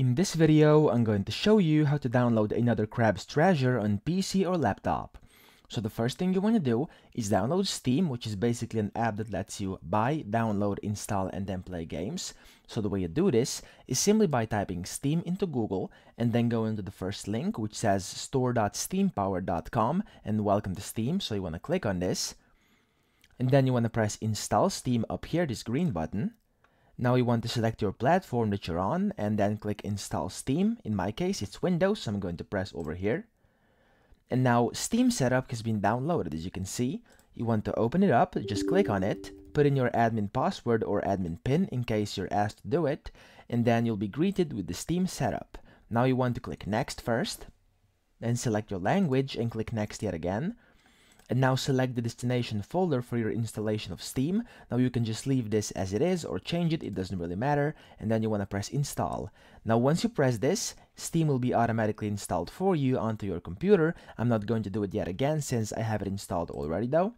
In this video, I'm going to show you how to download Another Crab's Treasure on PC or laptop. So the first thing you want to do is download Steam, which is basically an app that lets you buy, download, install, and then play games. So the way you do this is simply by typing Steam into Google and then go into the first link, which says store.steampower.com and welcome to Steam. So you want to click on this. And then you want to press Install Steam up here, this green button. Now you want to select your platform that you're on and then click Install Steam. In my case, it's Windows, so I'm going to press over here. And now Steam Setup has been downloaded, as you can see. You want to open it up, just click on it, put in your admin password or admin PIN in case you're asked to do it, and then you'll be greeted with the Steam Setup. Now you want to click Next first, then select your language and click Next yet again. And now select the destination folder for your installation of Steam. Now you can just leave this as it is or change it, it doesn't really matter. And then you want to press install. Now once you press this, Steam will be automatically installed for you onto your computer. I'm not going to do it yet again since I have it installed already though.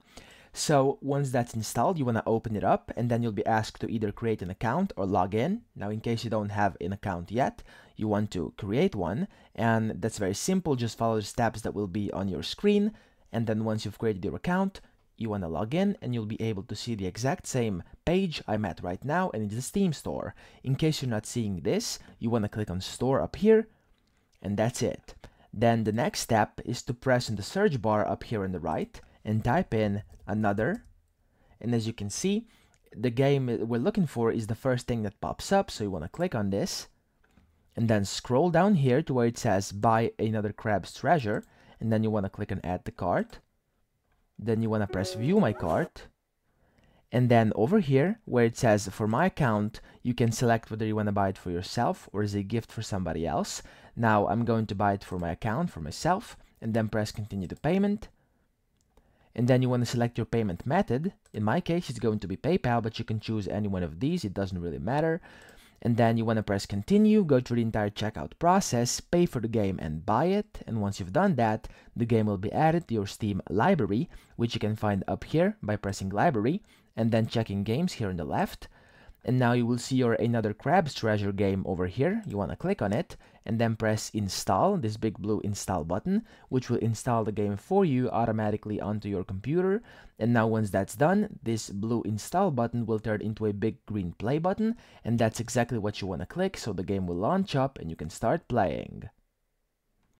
So once that's installed, you want to open it up and then you'll be asked to either create an account or log in. Now in case you don't have an account yet, you want to create one. And that's very simple, just follow the steps that will be on your screen. And then once you've created your account, you want to log in and you'll be able to see the exact same page I'm at right now, and it's the Steam store. In case you're not seeing this, you want to click on store up here, and that's it. Then the next step is to press in the search bar up here on the right and type in Another. And as you can see, the game we're looking for is the first thing that pops up. So you want to click on this and then scroll down here to where it says Buy Another Crab's Treasure. And then you want to click on add to cart. Then you want to press view my cart. And then over here where it says for my account, you can select whether you want to buy it for yourself or as a gift for somebody else. Now I'm going to buy it for my account, for myself, and then press continue to payment. And then you want to select your payment method. In my case, it's going to be PayPal, but you can choose any one of these. It doesn't really matter. And then you want to press continue, go through the entire checkout process, pay for the game and buy it. And once you've done that, the game will be added to your Steam library, which you can find up here by pressing library and then checking games here on the left. And now you will see your Another Crab's Treasure game over here. You want to click on it and then press install, this big blue install button, which will install the game for you automatically onto your computer. And now once that's done, this blue install button will turn into a big green play button, and that's exactly what you want to click, so the game will launch up and you can start playing.